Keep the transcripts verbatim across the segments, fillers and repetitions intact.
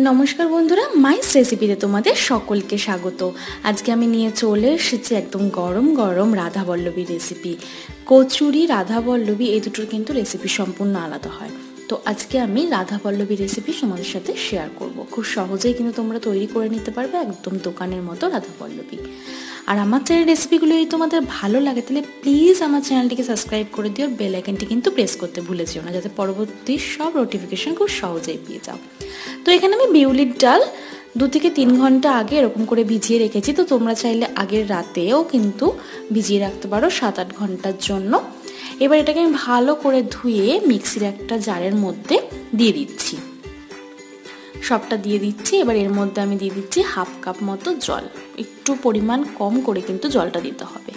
नमस्कार बंधुरा माइस रेसिपिते तुम्हारे सकल के स्वागत। आज के लिए चले एकदम गरम गरम राधाबल्लबी रेसिपि कचुरी राधाबल्लबी ए दुटोर किन्तु रेसिपि सम्पूर्ण आलादा है। तो आज के आमी राधाबल्लबी रेसिपि तुम्हारे साथे शेयर करब। खूब सहजेई किन्तु तोमरा तैरी करे निते पारबे एकदम दोकानेर मतो राधाबल्लबी। और आमार चैनल रेसिपिगुलो यदि तुम्हारे भालो लागे ताहले प्लिज आमार चैनलटिके सबस्क्राइब करे दिओ और बेल आइकनटी किन्तु प्रेस करते भूले जेओ ना, जाते परबर्ती सब नोटिफिकेशन खूब सहजेई पेये जाओ। तो एखाने आमि बिउलिर डाल दो थेके तीन घंटा आगे एरकम करे भिजिए रेखेछि। तो तोमरा चाइले आगेर रातेओ किन्तु भिजिए राखते पारो सात आठ घंटार जोन्नो। एबार एटाके आमि भालो करे धुए मिक्सिर एकटा जारेर मध्ये दिए दिच्छि, सबटा दिए दिচ্ছি। এবার এর মধ্যে আমি দিয়ে দিচ্ছি হাফ কাপ মতো জল, একটু পরিমাণ কম করে কিন্তু জলটা দিতে হবে।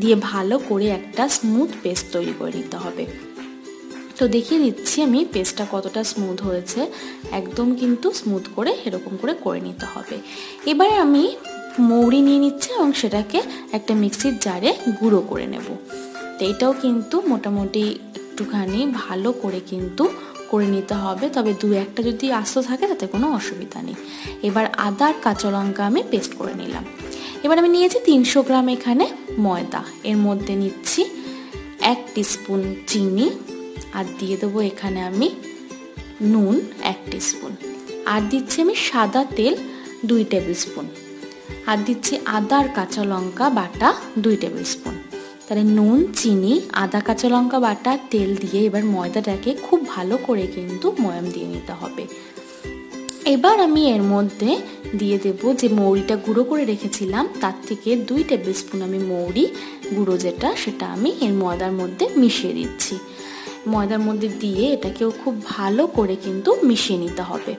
দিয়ে ভালো করে একটা স্মুথ পেস্ট তৈরি করে নিতে হবে। তো দেখিয়ে দিচ্ছি আমি পেস্টটা কতটা স্মুথ হয়েছে, একদম কিন্তু স্মুথ করে এরকম করে করে নিতে হবে। এবার আমি মৌরি নিয়ে নিচ্ছি এবং সেটাকে একটা মিক্সির জারে গুঁড়ো করে নেব। তো এটাও কিন্তু মোটামুটি একটুখানি ভালো করে কিন্তু করে নিতে হবে, তবে দু একটা যদি আস্ত থাকে তাতে কোনো অসুবিধা নেই। এবার আদা আর কাঁচা লঙ্কা আমি পেস্ট করে নিলাম। এবার আমি নিয়েছি তিনশো গ্রাম এখানে ময়দা, এর মধ্যে নিচ্ছি এক টিস্পুন চিনি আর দিয়ে দেবো এখানে আমি নুন এক টিস্পুন, আর দিচ্ছি আমি সাদা তেল দুই টেবিল স্পুন, আর দিচ্ছি আদা আর কাঁচা লঙ্কা বাটা দুই টেবিল স্পুন। তাহলে নুন চিনি আদা কাঁচা লঙ্কা বাটা তেল দিয়ে এবার ময়দাটাকে খুব ভালো করে কিন্তু ময়াম দিয়ে নিতে হবে। এবার আমি এর মধ্যে দিয়ে দেব যে মৌরিটা গুঁড়ো করে রেখেছিলাম তার থেকে দুই টেবিল স্পুন আমি মৌরি গুঁড়ো যেটা সেটা আমি এর ময়দার মধ্যে মিশিয়ে দিচ্ছি। ময়দার মধ্যে দিয়ে এটাকেও খুব ভালো করে কিন্তু মিশিয়ে নিতে হবে।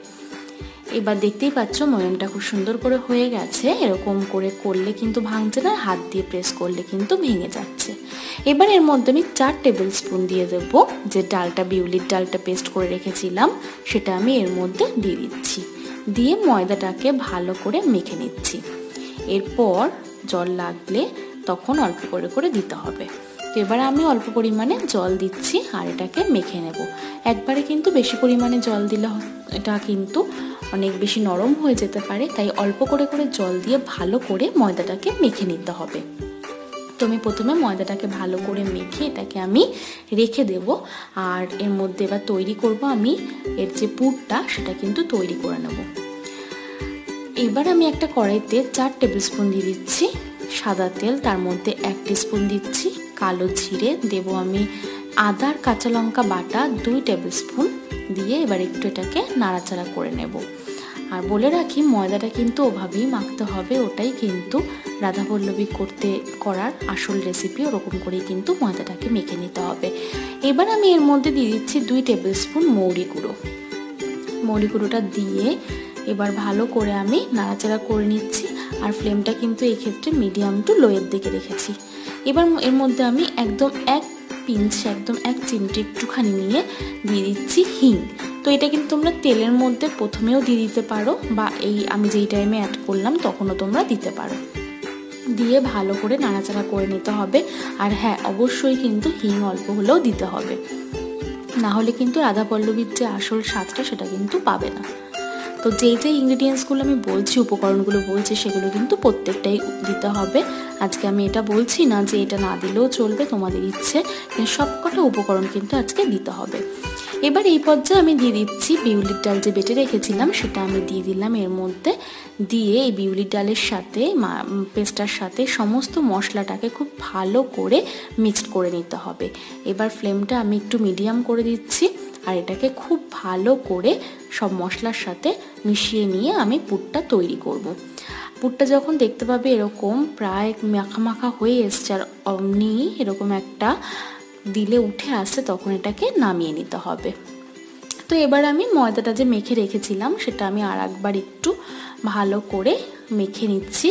এবার দেখতেই পাচ্ছ ময়ামটা খুব সুন্দর করে হয়ে গেছে। এরকম করে করলে কিন্তু ভাঙছে না, হাত দিয়ে প্রেস করলে কিন্তু ভেঙে যাচ্ছে। এবার এর মধ্যে আমি চার টেবিল স্পুন দিয়ে দেব যে ডালটা বিউলির ডালটা পেস্ট করে রেখেছিলাম সেটা আমি এর মধ্যে দিয়ে দিচ্ছি, দিয়ে ময়দাটাকে ভালো করে মেখে নিচ্ছি। এরপর জল লাগলে তখন অল্প করে করে দিতে হবে। তো এবার আমি অল্প পরিমাণে জল দিচ্ছি আর এটাকে মেখে নেব। একবারে কিন্তু বেশি পরিমাণে জল দিলে এটা কিন্তু অনেক বেশি নরম হয়ে যেতে পারে, তাই অল্প করে করে জল দিয়ে ভালো করে ময়দাটাকে মেখে নিতে হবে। তো আমি প্রথমে ময়দাটাকে ভালো করে মেখে এটাকে আমি রেখে দেব। আর এর মধ্যে এবার তৈরি করব আমি এর যে পুরটা সেটা কিন্তু তৈরি করে নেব। এবার আমি একটা কড়াইতে চার টেবিল স্পুন দিয়ে দিচ্ছি সাদা তেল, তার মধ্যে এক টিস্পুন দিচ্ছি কালো জিরে, দেবো আমি আদার কাঁচা লঙ্কা বাটা দুই টেবিল স্পুন দিয়ে এবার একটু এটাকে নাড়াচাড়া করে নেব। আর বলে রাখি ময়দাটা কিন্তু ওভাবেই মাখতে হবে, ওটাই কিন্তু রাধাবল্লবী করতে করার আসল রেসিপি, ওরকম করেই কিন্তু ময়দাটাকে মেখে নিতে হবে। এবার আমি এর মধ্যে দিয়ে দিচ্ছি দুই টেবিল স্পুন মৌরি গুঁড়ো। মৌরি গুঁড়োটা দিয়ে এবার ভালো করে আমি নাড়াচাড়া করে নিচ্ছি। আর ফ্লেমটা কিন্তু এই ক্ষেত্রে মিডিয়াম টু লোয়ের দিকে রেখেছি। এবার এর মধ্যে আমি একদম এক পিঞ্চ একদম এক চিমটি একটুখানি নিয়ে দিয়ে দিচ্ছি হিং। তো এটা কিন্তু তোমরা তেলের মধ্যে প্রথমেও দিয়ে দিতে পারো বা এই আমি যেই টাইমে অ্যাড করলাম তখনও তোমরা দিতে পারো। দিয়ে ভালো করে নাড়াচাড়া করে নিতে হবে। আর হ্যাঁ, অবশ্যই কিন্তু হিং অল্প হলেও দিতে হবে, না হলে কিন্তু রাধাবল্লবীর যে আসল স্বাদটা সেটা কিন্তু পাবে না। তো যেই যেই ইনগ্রিডিয়েন্টসগুলো আমি বলছি, উপকরণগুলো বলছি, সেগুলো কিন্তু প্রত্যেকটাই দিতে হবে। আজকে আমি এটা বলছি না যে এটা না দিলেও চলবে, তোমাদের ইচ্ছে, সবকটা উপকরণ কিন্তু আজকে দিতে হবে। এবার এই পর্যায়ে আমি দিয়ে দিচ্ছি বিউলির ডাল যে বেটে রেখেছিলাম সেটা আমি দিয়ে দিলাম এর মধ্যে। দিয়ে এই বিউলির ডালের সাথে পেস্টার সাথে সমস্ত মশলাটাকে খুব ভালো করে মিক্সড করে নিতে হবে। এবার ফ্লেমটা আমি একটু মিডিয়াম করে দিচ্ছি আর এটাকে খুব ভালো করে সব মশলার সাথে মিশিয়ে নিয়ে আমি পুরটা তৈরি করব। পুরটা যখন দেখতে পাবে এরকম প্রায় মাখা মাখা হয়ে এসছে আর অমনি এরকম একটা দিলে উঠে আসছে, তখন এটাকে নামিয়ে নিতে হবে। তো এবার আমি ময়দাটা যে মেখে রেখেছিলাম সেটা আমি আর একবার একটু ভালো করে মেখে নিচ্ছি।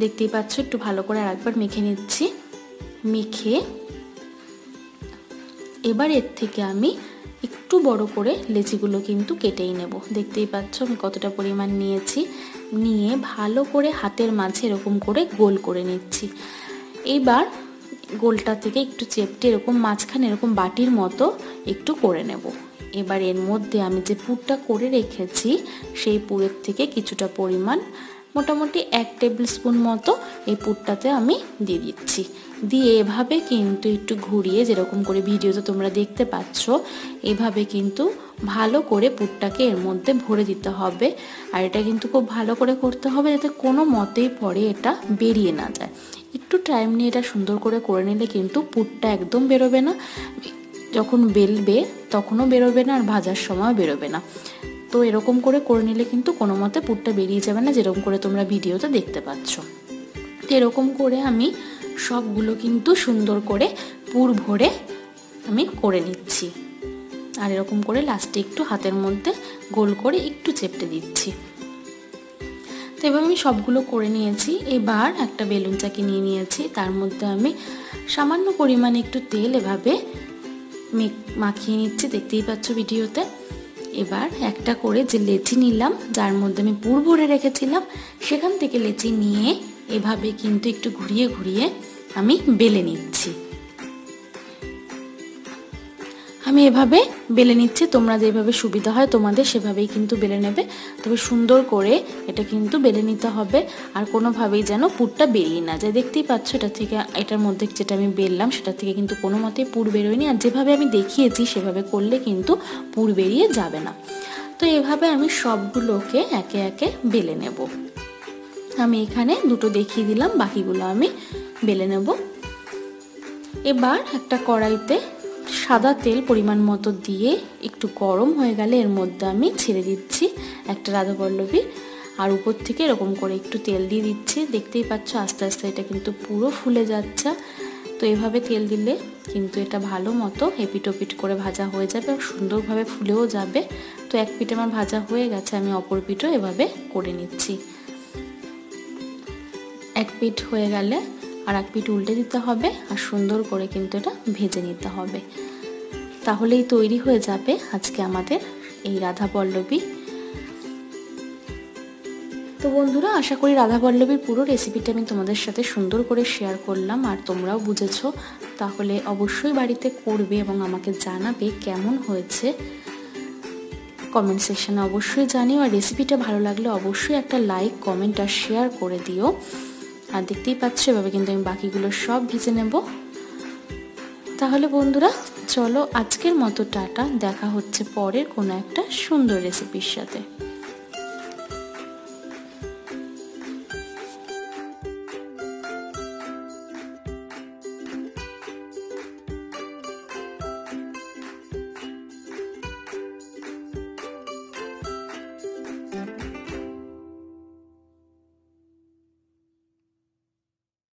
দেখতেই পাচ্ছ একটু ভালো করে আর একবার মেখে নিচ্ছি। মেখে এবার এর থেকে আমি একটু বড় করে লেচিগুলো কিন্তু কেটেই নেব। দেখতেই পাচ্ছ আমি কতটা পরিমাণ নিয়েছি, নিয়ে ভালো করে হাতের মাঝে এরকম করে গোল করে নিচ্ছি। এবার গোলটা থেকে একটু চেপটে এরকম মাঝখানে এরকম বাটির মতো একটু করে নেব। एबार एर मध्य आमी जे पुरटा करे रेखेछि सेई पुरेर थेके किछुटा परिमाण मोटामुटी एक टेबिल स्पून मतो এই পুরটাতে আমি দিয়ে দিচ্ছি। দিয়ে এভাবে কিন্তু একটু ঘুরিয়ে যেরকম করে ভিডিওতে তোমরা দেখতে পাচ্ছ এভাবে কিন্তু ভালো করে পুরটাকে এর মধ্যে ভরে দিতে হবে। আর এটা কিন্তু খুব ভালো করে করতে হবে যাতে কোনো মতেই পরে এটা বেরিয়ে না যায়। একটু টাইম নিয়ে এটা সুন্দর করে করে নিলে কিন্তু পুরটা একদম বেরোবে না, যখন বেলবে তখনও বেরোবে না আর ভাজার সময় বেরোবে না। তো এরকম করে করে নিলে কিন্তু কোনো মতে পুরটা বেরিয়ে যাবে না, যেরকম করে তোমরা ভিডিওতে দেখতে পাচ্ছ। তো এরকম করে আমি সবগুলো কিন্তু সুন্দর করে পুর ভরে আমি করে নিচ্ছি। আর এরকম করে লাস্টে একটু হাতের মধ্যে গোল করে একটু চেপটে দিচ্ছি। তো এবার আমি সবগুলো করে নিয়েছি। এবার একটা বেলুন চাকি নিয়ে নিয়েছি, তার মধ্যে আমি সামান্য পরিমাণে একটু তেল এভাবে মাখিয়ে নিচ্ছি, দেখতেই পাচ্ছ ভিডিওতে। এবার একটা করে যে লেচি নিলাম যার মধ্যে আমি পুর ভরে রেখেছিলাম সেখান থেকে লেচি নিয়ে এভাবে কিন্তু একটু ঘুরিয়ে ঘুরিয়ে আমি বেলে নিচ্ছি। আমি এভাবে বেলে নিচ্ছি, তোমরা যেভাবে সুবিধা হয় তোমাদের সেভাবেই কিন্তু বেলে নেবে। তবে সুন্দর করে এটা কিন্তু বেলে নিতে হবে আর কোনোভাবেই যেন পুরটা বেরিয়ে না যায়। দেখতেই পাচ্ছ এটা থেকে এটার মধ্যে যেটা আমি বেললাম সেটা থেকে কিন্তু কোনো মতেই পুর বেরোয়নি, আর যেভাবে আমি দেখিয়েছি সেভাবে করলে কিন্তু পুর বেরিয়ে যাবে না। তো এভাবে আমি সবগুলোকে একে একে বেলে নেব। আমি এখানে দুটো দেখিয়ে দিলাম, বাকিগুলো আমি বেলে নেব। এবার একটা কড়াইতে সাদা তেল পরিমাণ মতো দিয়ে একটু গরম হয়ে গেলে এর মধ্যে আমি ছেড়ে দিচ্ছি একটা রাধাবল্লবী, আর উপর থেকে এরকম করে একটু তেল দিয়ে দিচ্ছি। দেখতেই পাচ্ছ আস্তে আস্তে এটা কিন্তু পুরো ফুলে যাচ্ছে। তো এভাবে তেল দিলে কিন্তু এটা ভালো মতো এপিটোপিট করে ভাজা হয়ে যাবে আর সুন্দরভাবে ফুলেও যাবে। তো এক পিঠে আমার ভাজা হয়ে গেছে, আমি অপর পিঠও এভাবে করে নিচ্ছি। এক পিঠ হয়ে গেলে আর এক পিঠ উল্টে দিতে হবে আর সুন্দর করে কিন্তু এটা ভেজে নিতে হবে, তাহলেই তৈরি হয়ে যাবে আজকে আমাদের এই রাধাবল্লবী। তো বন্ধুরা, আশা করি রাধাবল্লবীর পুরো রেসিপিটা আমি তোমাদের সাথে সুন্দর করে শেয়ার করলাম আর তোমরাও বুঝেছো। তাহলে অবশ্যই বাড়িতে করবে এবং আমাকে জানাবে কেমন হয়েছে, কমেন্ট সেকশানে অবশ্যই জানিও। আর রেসিপিটা ভালো লাগলে অবশ্যই একটা লাইক, কমেন্ট আর শেয়ার করে দিও। আর দেখতেই পাচ্ছ এভাবে কিন্তু আমি বাকিগুলো সব ভেজে নেব। তাহলে বন্ধুরা চলো আজকের মতো টাটা, দেখা হচ্ছে পরের কোনো একটা সুন্দর রেসিপির সাথে।